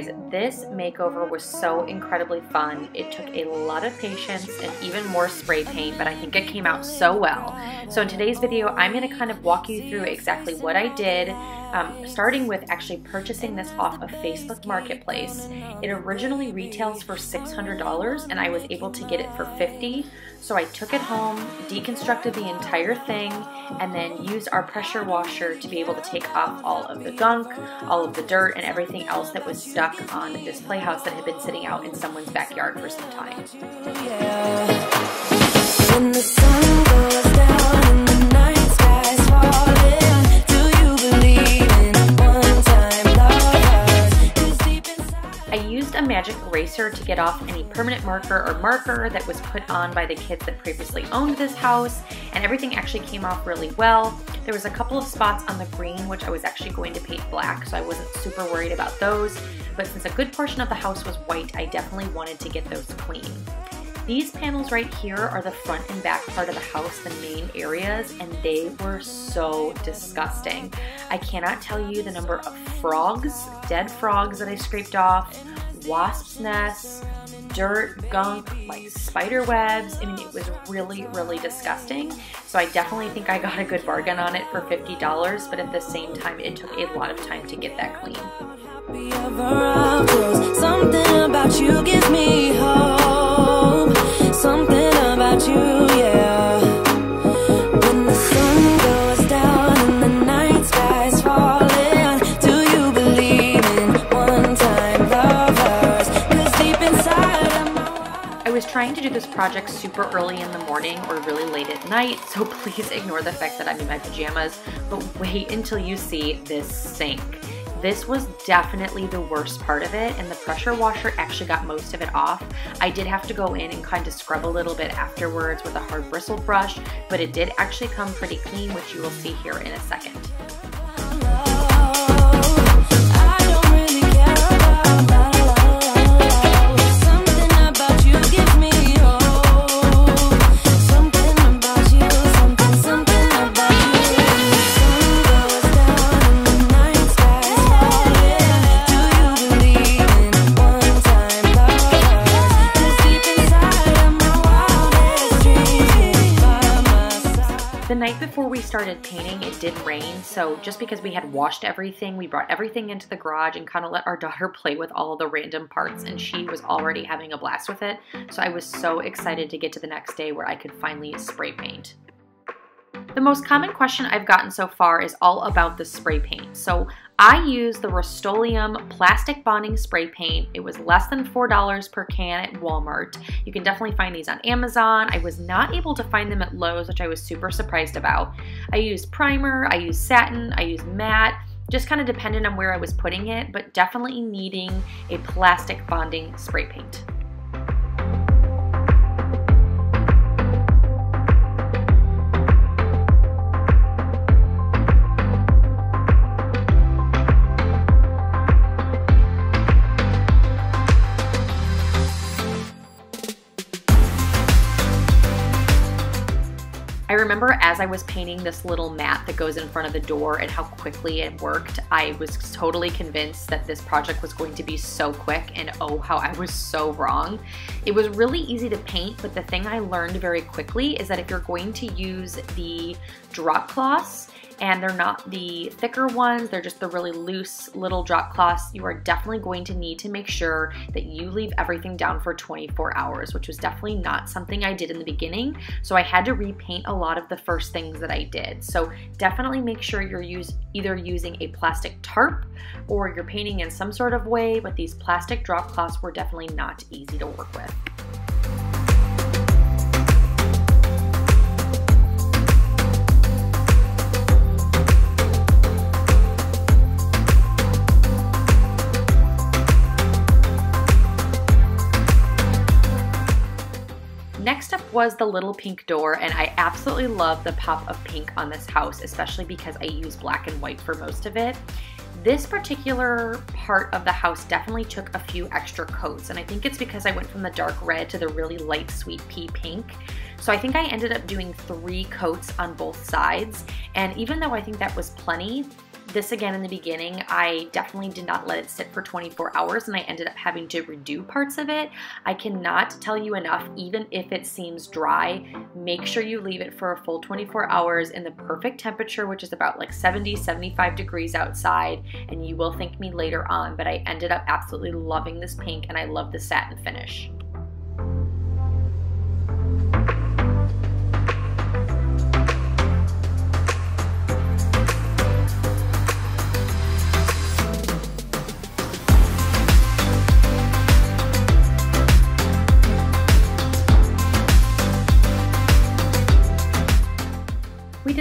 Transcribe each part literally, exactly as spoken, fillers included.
guys, this makeover was so incredibly fun. It took a lot of patience and even more spray paint, but I think it came out so well. So in today's video, I'm going to kind of walk you through exactly what I did, um, starting with actually purchasing this off of Facebook Marketplace. It originally retails for six hundred dollars and I was able to get it for fifty dollars. So I took it home, deconstructed the entire thing, and then used our pressure washer to be able to take off all of the gunk, all of the dirt, and everything else that was stuck on this playhouse that had been sitting out in someone's backyard for some time. I used a magic eraser to get off any permanent marker or marker that was put on by the kids that previously owned this house, and everything actually came off really well. There was a couple of spots on the green which I was actually going to paint black, so I wasn't super worried about those, but since a good portion of the house was white, I definitely wanted to get those clean. These panels right here are the front and back part of the house, the main areas, and they were so disgusting. I cannot tell you the number of frogs, dead frogs that I scraped off, wasps' nests, dirt, gunk, like spider webs. I mean, it was really, really disgusting. So I definitely think I got a good bargain on it for fifty dollars, but at the same time, it took a lot of time to get that clean. Something about you gives me hope. Something about you, yeah. When the sun goes down and the night sky's falling. I was trying to do this project super early in the morning or really late at night, so please ignore the fact that I'm in my pajamas, but wait until you see this sink. This was definitely the worst part of it, and the pressure washer actually got most of it off. I did have to go in and kind of scrub a little bit afterwards with a hard bristle brush, but it did actually come pretty clean, which you will see here in a second. Before we started painting, it did rain, so just because we had washed everything, we brought everything into the garage and kind of let our daughter play with all of the random parts, and she was already having a blast with it, so I was so excited to get to the next day where I could finally spray paint. The most common question I've gotten so far is all about the spray paint. So I use the Rust-Oleum plastic bonding spray paint. It was less than four dollars per can at Walmart. You can definitely find these on Amazon. I was not able to find them at Lowe's, which I was super surprised about. I used primer, I used satin, I used matte, just kind of dependent on where I was putting it, but definitely needing a plastic bonding spray paint. I remember as I was painting this little mat that goes in front of the door and how quickly it worked, I was totally convinced that this project was going to be so quick, and oh, how I was so wrong. It was really easy to paint, but the thing I learned very quickly is that if you're going to use the drop cloths, and they're not the thicker ones, they're just the really loose little drop cloths, you are definitely going to need to make sure that you leave everything down for twenty-four hours, which was definitely not something I did in the beginning, so I had to repaint a lot of the first things that I did. So definitely make sure you're use, either using a plastic tarp or you're painting in some sort of way, but these plastic drop cloths were definitely not easy to work with. Next up was the little pink door, and I absolutely love the pop of pink on this house, especially because I use black and white for most of it. This particular part of the house definitely took a few extra coats, and I think it's because I went from the dark red to the really light sweet pea pink. So I think I ended up doing three coats on both sides, and even though I think that was plenty, this again in the beginning, I definitely did not let it sit for twenty-four hours, and I ended up having to redo parts of it. I cannot tell you enough, even if it seems dry, make sure you leave it for a full twenty-four hours in the perfect temperature, which is about like seventy, seventy-five degrees outside, and you will thank me later on, but I ended up absolutely loving this pink, and I love the satin finish.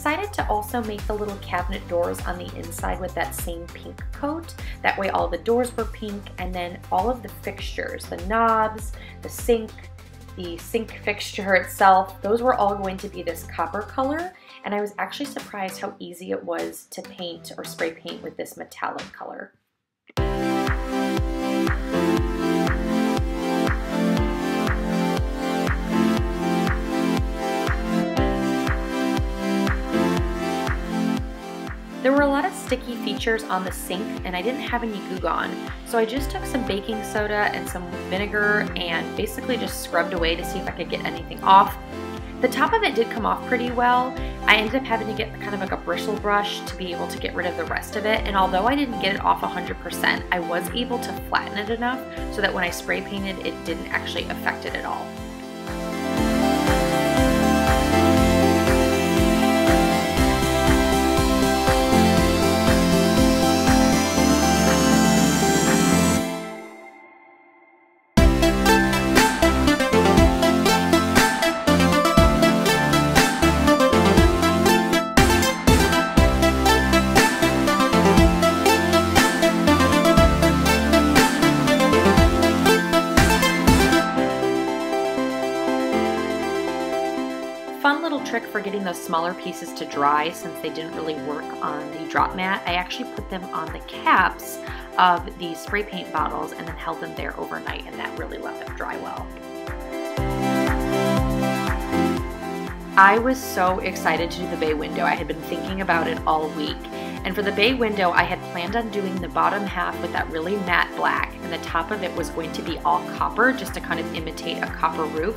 Decided to also make the little cabinet doors on the inside with that same pink coat. That way all the doors were pink, and then all of the fixtures, the knobs, the sink, the sink fixture itself, those were all going to be this copper color, and I was actually surprised how easy it was to paint or spray paint with this metallic color. There were a lot of sticky features on the sink, and I didn't have any Goo Gone, so I just took some baking soda and some vinegar and basically just scrubbed away to see if I could get anything off. The top of it did come off pretty well. I ended up having to get kind of like a bristle brush to be able to get rid of the rest of it, and although I didn't get it off one hundred percent, I was able to flatten it enough so that when I spray painted, it didn't actually affect it at all. Trick for getting those smaller pieces to dry, since they didn't really work on the drop mat, I actually put them on the caps of the spray paint bottles and then held them there overnight, and that really let them dry well. I was so excited to do the bay window. I had been thinking about it all week, and for the bay window I had planned on doing the bottom half with that really matte black, and the top of it was going to be all copper just to kind of imitate a copper roof.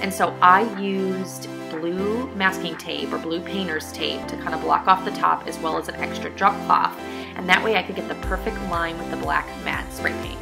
And so I used blue masking tape or blue painter's tape to kind of block off the top, as well as an extra drop cloth, and that way I could get the perfect line with the black matte spray paint.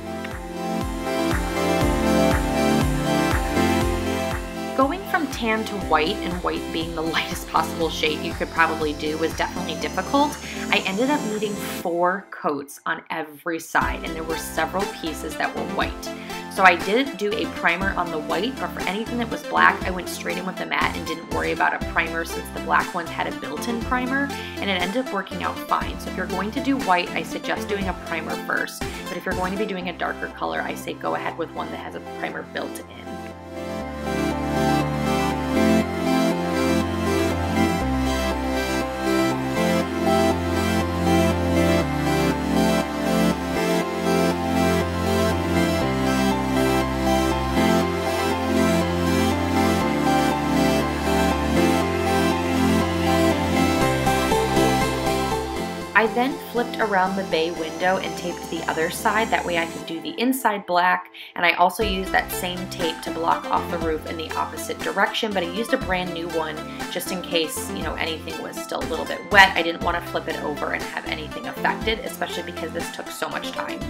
Going from tan to white, and white being the lightest possible shade you could probably do, was definitely difficult. I ended up needing four coats on every side, and there were several pieces that were white. So I did do a primer on the white, but for anything that was black, I went straight in with the matte and didn't worry about a primer, since the black ones had a built-in primer, and it ended up working out fine. So if you're going to do white, I suggest doing a primer first, but if you're going to be doing a darker color, I say go ahead with one that has a primer built in. I then flipped around the bay window and taped the other side, that way I could do the inside black, and I also used that same tape to block off the roof in the opposite direction, but I used a brand new one just in case, you know, anything was still a little bit wet. I didn't want to flip it over and have anything affected, especially because this took so much time.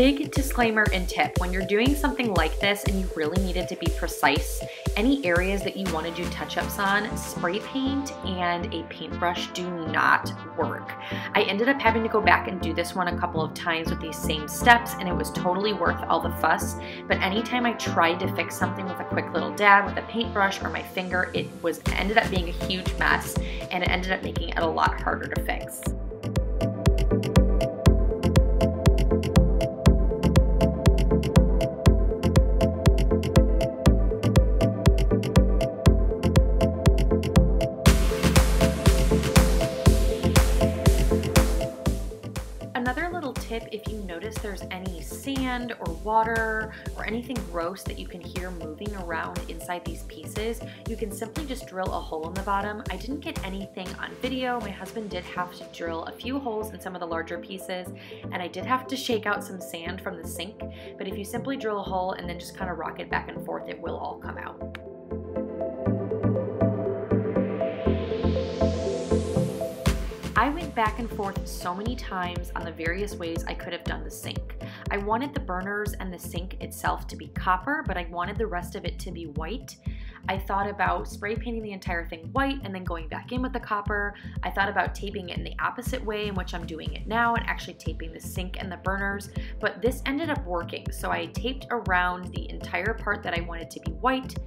Big disclaimer and tip, when you're doing something like this and you really needed to be precise, any areas that you want to do touch-ups on, spray paint and a paintbrush do not work. I ended up having to go back and do this one a couple of times with these same steps, and it was totally worth all the fuss, but anytime I tried to fix something with a quick little dab with a paintbrush or my finger, it was ended up being a huge mess, and it ended up making it a lot harder to fix. If you notice there's any sand or water or anything gross that you can hear moving around inside these pieces, you can simply just drill a hole in the bottom. I didn't get anything on video. My husband did have to drill a few holes in some of the larger pieces, and I did have to shake out some sand from the sink, but if you simply drill a hole and then just kind of rock it back and forth, it will all come out. I went back and forth so many times on the various ways I could have done the sink. I wanted the burners and the sink itself to be copper, but I wanted the rest of it to be white. I thought about spray painting the entire thing white and then going back in with the copper. I thought about taping it in the opposite way in which I'm doing it now and actually taping the sink and the burners, but this ended up working. So I taped around the entire part that I wanted to be white,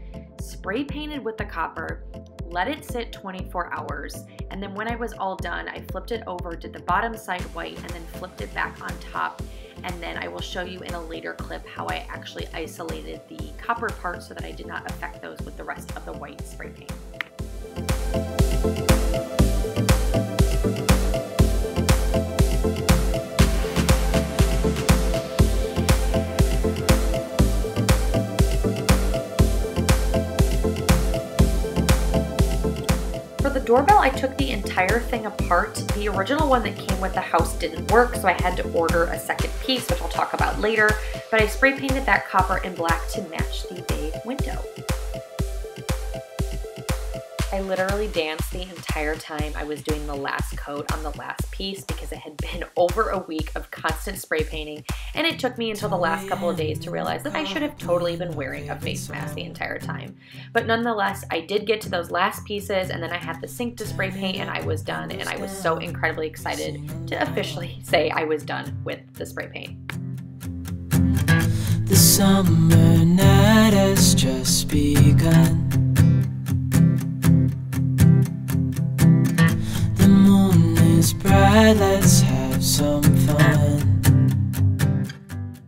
spray painted with the copper, let it sit twenty-four hours, and then when I was all done, I flipped it over, did the bottom side white, and then flipped it back on top, and then I will show you in a later clip how I actually isolated the copper part so that I did not affect those with the rest of the white spray paint. Doorbell, I took the entire thing apart. The original one that came with the house didn't work, so I had to order a second piece, which I'll talk about later, but I spray painted that copper and black to match the bay window. I literally danced the entire time I was doing the last coat on the last piece because it had been over a week of constant spray painting, and it took me until the last couple of days to realize that I should have totally been wearing a face mask the entire time. But nonetheless, I did get to those last pieces, and then I had the sink to spray paint and I was done, and I was so incredibly excited to officially say I was done with the spray paint. The summer night has just begun. Bright, let's have some fun.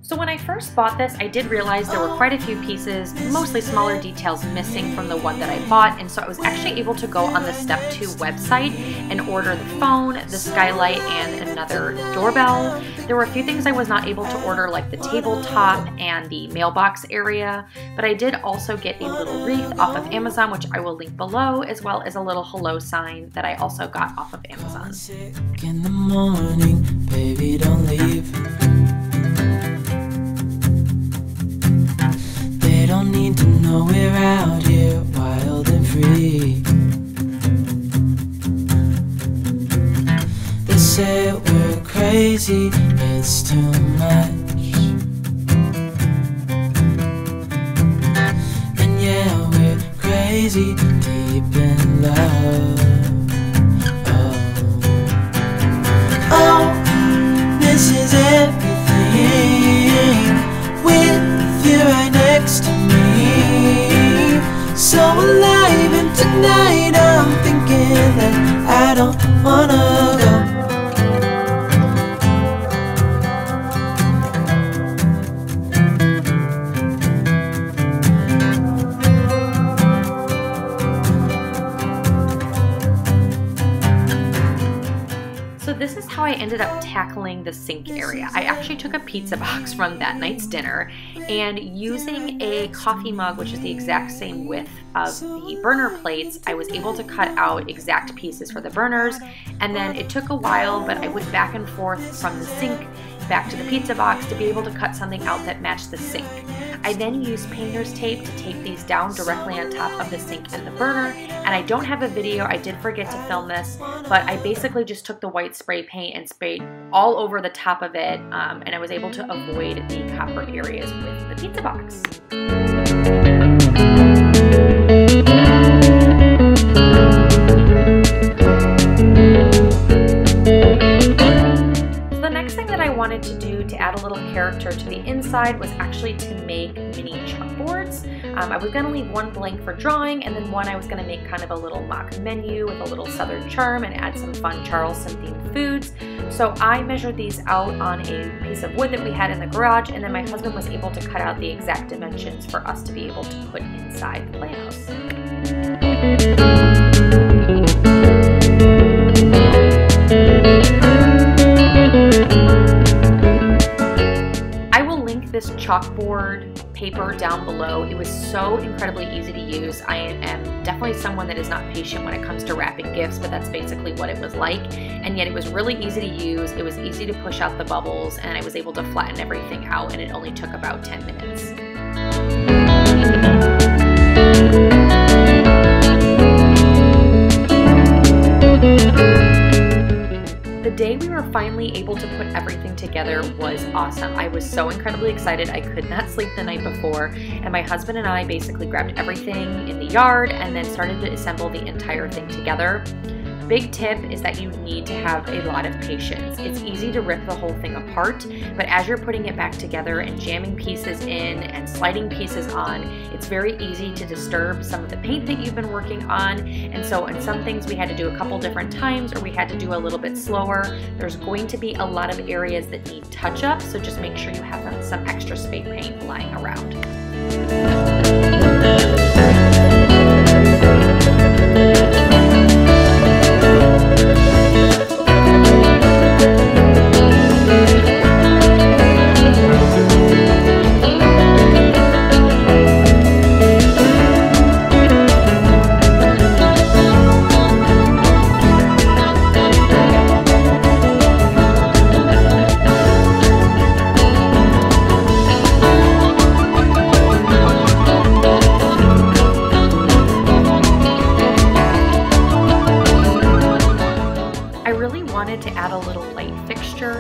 So when I first bought this, I did realize there were quite a few pieces, mostly smaller details missing from the one that I bought, and so I was actually able to go on the Step two website and order the phone, the skylight, and another doorbell. There were a few things I was not able to order, like the tabletop and the mailbox area, but I did also get a little wreath off of Amazon, which I will link below, as well as a little hello sign that I also got off of Amazon. In the morning, baby, don't leave. They don't need to know we're out here, wild and free. They say we're crazy. It's too much, and yeah, we're crazy, deep in love. Oh, oh this is everything, with you right next to me, so alive, and tonight I'm thinking that I don't wanna go. This is how I ended up tackling the sink area. I actually took a pizza box from that night's dinner and using a coffee mug, which is the exact same width of the burner plates, I was able to cut out exact pieces for the burners, and then it took a while, but I went back and forth from the sink back to the pizza box to be able to cut something out that matched the sink. I then use painter's tape to tape these down directly on top of the sink and the burner, and I don't have a video, I did forget to film this, but I basically just took the white spray paint and sprayed all over the top of it, um, and I was able to avoid the copper areas with the pizza box. To do to add a little character to the inside was actually to make mini chalkboards. Um, I was going to leave one blank for drawing, and then one I was going to make kind of a little mock menu with a little southern charm and add some fun Charleston themed foods. So I measured these out on a piece of wood that we had in the garage, and then my husband was able to cut out the exact dimensions for us to be able to put inside the playhouse. This chalkboard paper down below. It was so incredibly easy to use. I am definitely someone that is not patient when it comes to wrapping gifts, but that's basically what it was like. And yet it was really easy to use. It was easy to push out the bubbles, and I was able to flatten everything out, and it only took about ten minutes. The day we were finally able to put everything together was awesome. I was so incredibly excited. I could not sleep the night before, and my husband and I basically grabbed everything in the yard and then started to assemble the entire thing together. Big tip is that you need to have a lot of patience. It's easy to rip the whole thing apart, but as you're putting it back together and jamming pieces in and sliding pieces on, it's very easy to disturb some of the paint that you've been working on. And so on some things we had to do a couple different times, or we had to do a little bit slower. There's going to be a lot of areas that need touch-up, so just make sure you have some extra spray paint lying around.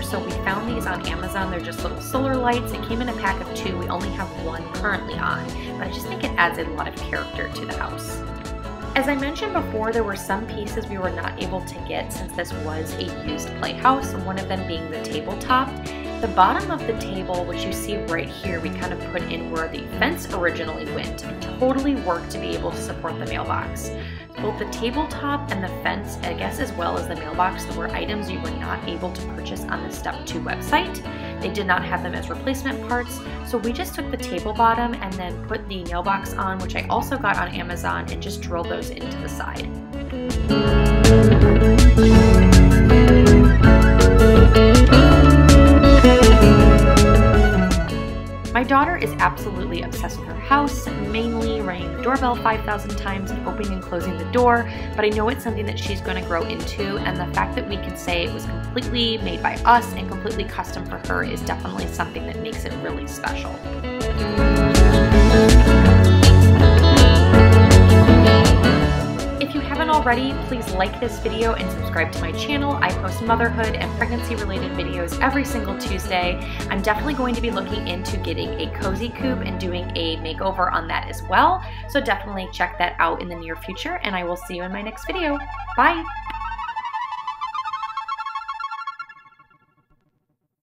So we found these on Amazon. They're just little solar lights. It came in a pack of two. We only have one currently on, but I just think it adds a lot of character to the house. As I mentioned before, there were some pieces we were not able to get since this was a used playhouse, one of them being the tabletop. The bottom of the table, which you see right here, we kind of put in where the fence originally went and totally worked to be able to support the mailbox. Both the tabletop and the fence, I guess as well as the mailbox, were items you were not able to purchase on the Step two website. They did not have them as replacement parts, so we just took the table bottom and then put the mailbox on, which I also got on Amazon, and just drilled those into the side. My daughter is absolutely obsessed with her house, mainly ringing the doorbell five thousand times and opening and closing the door, but I know it's something that she's going to grow into, and the fact that we can say it was completely made by us and completely custom for her is definitely something that makes it really special. Already, please like this video and subscribe to my channel. I post motherhood and pregnancy related videos every single Tuesday. I'm definitely going to be looking into getting a cozy coop and doing a makeover on that as well. So definitely check that out in the near future, and I will see you in my next video. Bye!